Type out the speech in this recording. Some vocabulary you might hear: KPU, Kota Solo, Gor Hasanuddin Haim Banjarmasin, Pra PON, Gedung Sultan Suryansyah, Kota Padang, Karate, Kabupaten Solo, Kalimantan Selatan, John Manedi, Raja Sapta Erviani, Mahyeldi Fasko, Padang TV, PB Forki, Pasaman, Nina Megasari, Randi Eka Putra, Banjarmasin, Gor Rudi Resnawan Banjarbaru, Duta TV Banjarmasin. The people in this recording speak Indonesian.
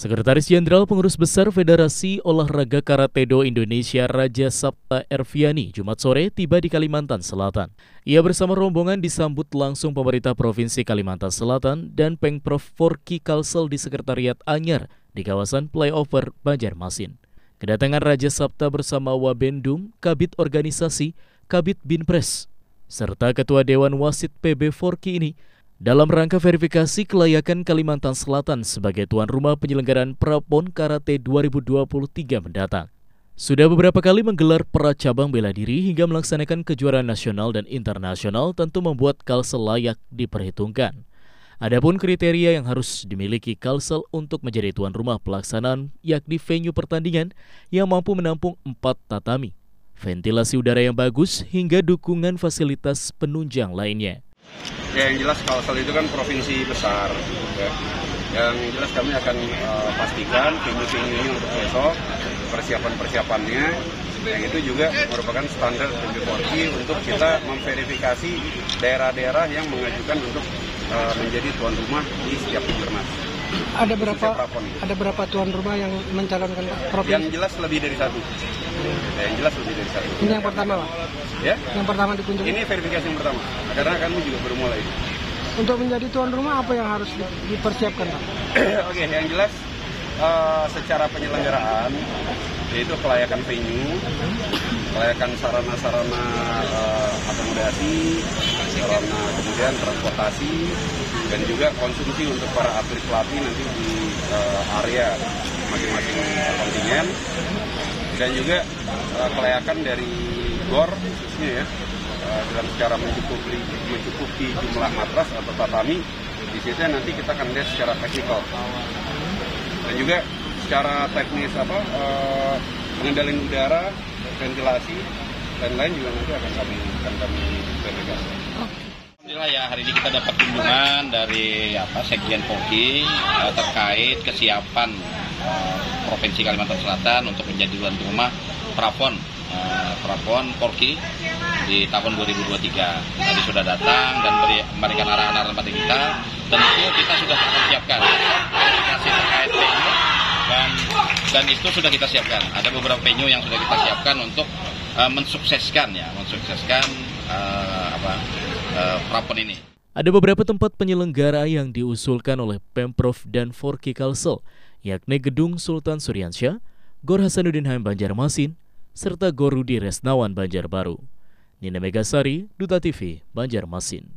Sekretaris Jenderal Pengurus Besar Federasi Olahraga Karate Do Indonesia Raja Sapta Erviani Jumat sore tiba di Kalimantan Selatan. Ia bersama rombongan disambut langsung pemerintah Provinsi Kalimantan Selatan dan Pengprov Forki Kalsel di Sekretariat Anyar di kawasan Flyover Banjarmasin. Kedatangan Raja Sapta bersama Wabendum, Kabid Organisasi, Kabid Binpres, serta Ketua Dewan Wasit PB Forki ini dalam rangka verifikasi kelayakan Kalimantan Selatan sebagai tuan rumah penyelenggaraan Prapon Karate 2023 mendatang. Sudah beberapa kali menggelar pra cabang bela diri hingga melaksanakan kejuaraan nasional dan internasional tentu membuat Kalsel layak diperhitungkan. Adapun kriteria yang harus dimiliki Kalsel untuk menjadi tuan rumah pelaksanaan yakni venue pertandingan yang mampu menampung 4 tatami, ventilasi udara yang bagus hingga dukungan fasilitas penunjang lainnya. Ya, yang jelas Kalsel itu kan provinsi besar, ya. Yang jelas kami akan pastikan venue ini untuk besok, persiapan-persiapannya, yang itu juga merupakan standar PB Forki untuk kita memverifikasi daerah-daerah yang mengajukan untuk menjadi tuan rumah di setiap kejurnas. Ada berapa tuan rumah yang mencalonkan provinsi? Yang jelas lebih dari satu. Ini yang pertama, Pak? Ya? Yang pertama dikunjungi? Ini verifikasi yang pertama, karena kami juga baru mulai. Untuk menjadi tuan rumah apa yang harus dipersiapkan, Pak? Oke, yang jelas secara penyelenggaraan, yaitu kelayakan venue, kelayakan sarana-sarana akomodasi, sarana kemudian transportasi, dan juga konsumsi untuk para atlet pelatih nanti di area masing-masing kontingen. Dan juga kelayakan dari GOR khususnya, ya, dalam secara mencukupi jumlah matras atau tatami, di situ nanti kita akan lihat secara teknikal dan juga secara teknis pengendalian udara, ventilasi dan lain juga nanti akan kami verifikasi. Alhamdulillah ya, hari ini kita dapat kunjungan dari Sekjen Forki terkait kesiapan Provinsi Kalimantan Selatan untuk menjadi tuan rumah Prapon Forki di tahun 2023. Tadi sudah datang dan memberikan arahan-arahan pada kita. Tentu kita sudah siapkan verifikasi terkait venue dan itu sudah kita siapkan. Ada beberapa venue yang sudah kita siapkan untuk mensukseskan Prapon ini. Ada beberapa tempat penyelenggara yang diusulkan oleh Pemprov dan Forki Kalsel, yakni Gedung Sultan Suryansyah, Gor Hasanuddin Haim Banjarmasin, serta Gor Rudi Resnawan Banjarbaru. Nina Megasari, Duta TV, Banjarmasin.